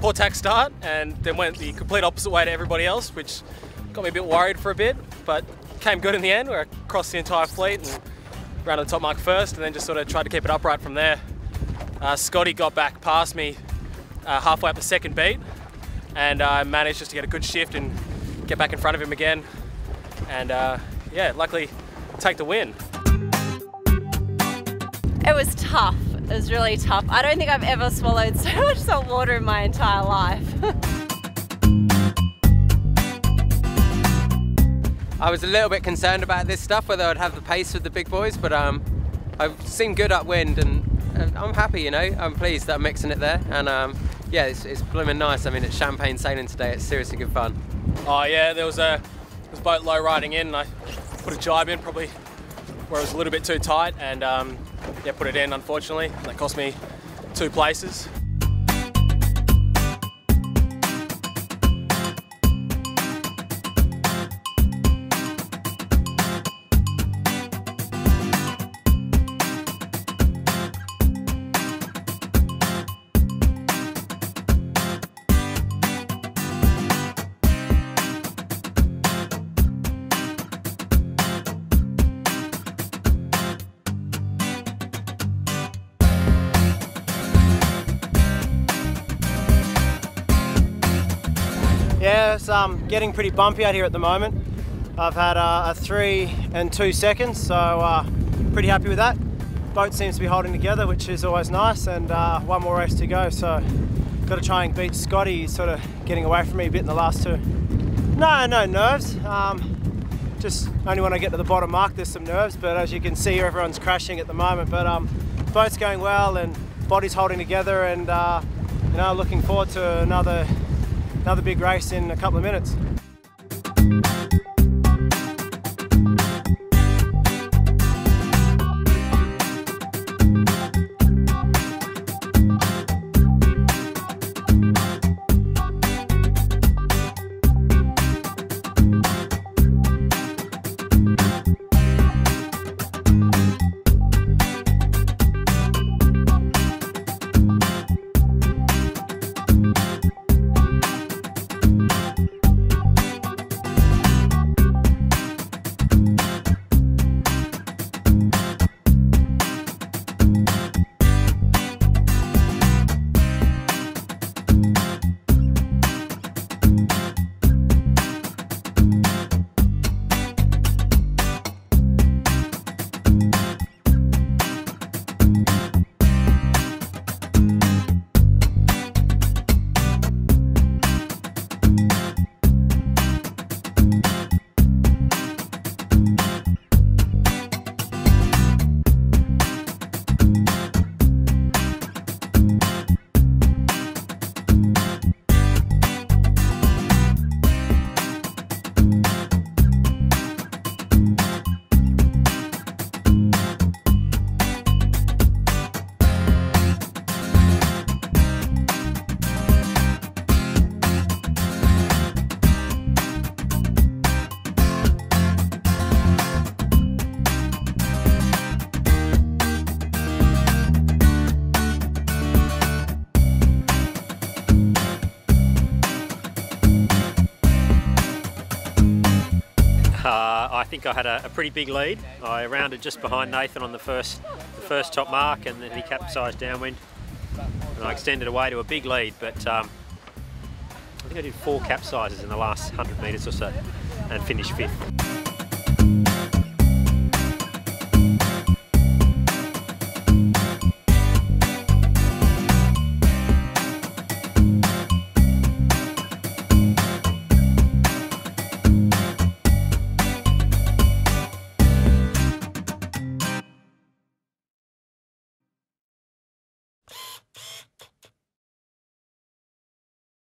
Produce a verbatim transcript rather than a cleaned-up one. poor tack start and then went the complete opposite way to everybody else, which got me a bit worried for a bit, but came good in the end where I crossed the entire fleet and ran to the top mark first and then just sort of tried to keep it upright from there. Uh, Scotty got back past me uh, halfway up the second beat and I uh, managed just to get a good shift and get back in front of him again and uh, yeah, luckily take the win. It was tough. It was really tough. I don't think I've ever swallowed so much salt water in my entire life. I was a little bit concerned about this stuff, whether I'd have the pace with the big boys, but um, I've seemed good upwind and I'm happy, you know. I'm pleased that I'm mixing it there and um, yeah, it's, it's blooming nice. I mean, it's champagne sailing today. It's seriously good fun. Oh yeah, there was a, there was a boat low riding in and I put a jibe in probably where it was a little bit too tight and um, yeah, put it in, unfortunately. That cost me two places. Yeah, it's um, getting pretty bumpy out here at the moment. I've had uh, a three and two seconds, so uh, pretty happy with that. Boat seems to be holding together, which is always nice, and uh, one more race to go, so got to try and beat Scotty. He's sort of getting away from me a bit in the last two. No, no nerves. Um, just only when I get to the bottom mark, there's some nerves, but as you can see, everyone's crashing at the moment. But um, boat's going well, and body's holding together, and uh, you know, looking forward to another. Another big race in a couple of minutes. Uh, I think I had a, a pretty big lead. I rounded just behind Nathan on the first the first top mark and then he capsized downwind and I extended away to a big lead, but um, I think I did four capsizes in the last one hundred metres or so and finished fifth.